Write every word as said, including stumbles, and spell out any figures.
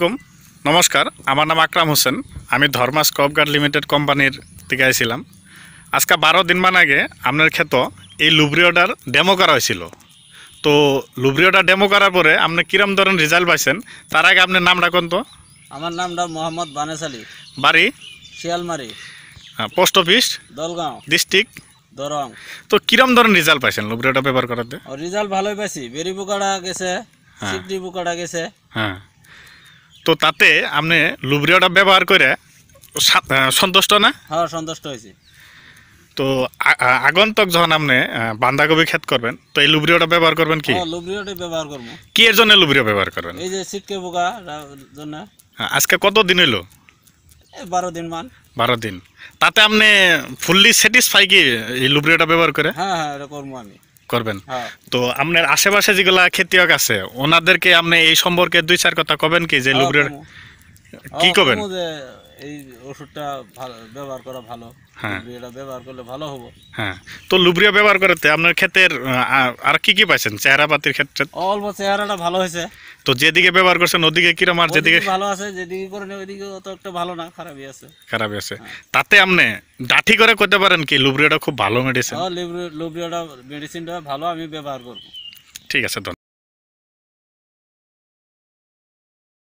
আলাইকুম नमस्कार আমার নাম আকরাম হোসেন আমি ধর্মা স্কপ গার্ড লিমিটেড কোম্পানির থেকে আইছিলাম আজকে बारह दिन मान आगे আপনার ক্ষেত এই লুব্রিওডার ডেমো করা হয়েছিল তো লুব্রিওডার ডেমো করার পরে আপনি কিরকম ধরনের রেজাল্ট পাইছেন তার আগে আপনার নামটা কোন তো আমার নামটা মোহাম্মদ বানেশ আলী বাড়ি Shialmari post office Dalgaon district Darrang তো কিরকম ধরনের রেজাল্ট পাইছেন লুব্রিওডা ব্যবহার করতে রেজাল্ট ভালোই পাইছি বেরি পোকাটা গেছে সিডি পোকাটা গেছে হ্যাঁ तो ताते आपने लुब्रिओडा व्यवहार करे सन्तुष्ट ना हाँ सन्तुष्ट होइछि तो आगन्तक जखन आपने बान्धाकपि खेत करबेन तो लुब्रिओडा व्यवहार करबेन कि हाँ लुब्रिओडा व्यवहार करबो कि एर जन्य लुब्रिओ व्यवहार करबेन एइ जे सिटके पोका जन्य आजके कत दिन हलो बारो दिन मान बारो दिन ताते आपने फुल्ली सैटिस्फाई कि लुब्रिओडा व्यवहार करे हाँ हाँ एटा करबो आमि করবেন তো আপনার আশেপাশে যেগুলা ক্ষেতিয়ক আছে ওনাদেরকে আপনি এই সম্পর্কে দুই চার কথা কবেন কি যে লুব্রির কি কবেন এই ওষুধটা ব্যবহার করা ভালো লুব্রিটা ব্যবহার করলে ভালো হবে হ্যাঁ তো লুব্রিয়া ব্যবহার করতে আপনার ক্ষেতের আর কি কি পাচ্ছেন চেহারাপাতির ক্ষেত্রে অল্প চেহারাটা ভালো হয়েছে তো যেদিকে ব্যবহার করছেন ওদিকে কি রকম আর যেদিকে ভালো আছে যেদিকে করেন ওইদিকে অত একটা ভালো না খারাপই আছে খারাপই আছে তাতে আপনি ডাঠি করে করতে পারেন কি লুব্রিয়াটা খুব ভালো মেডিসিন হ্যাঁ লুব্রিয়াটা মেডিসিনটা ভালো আমি ব্যবহার করব ঠিক আছে।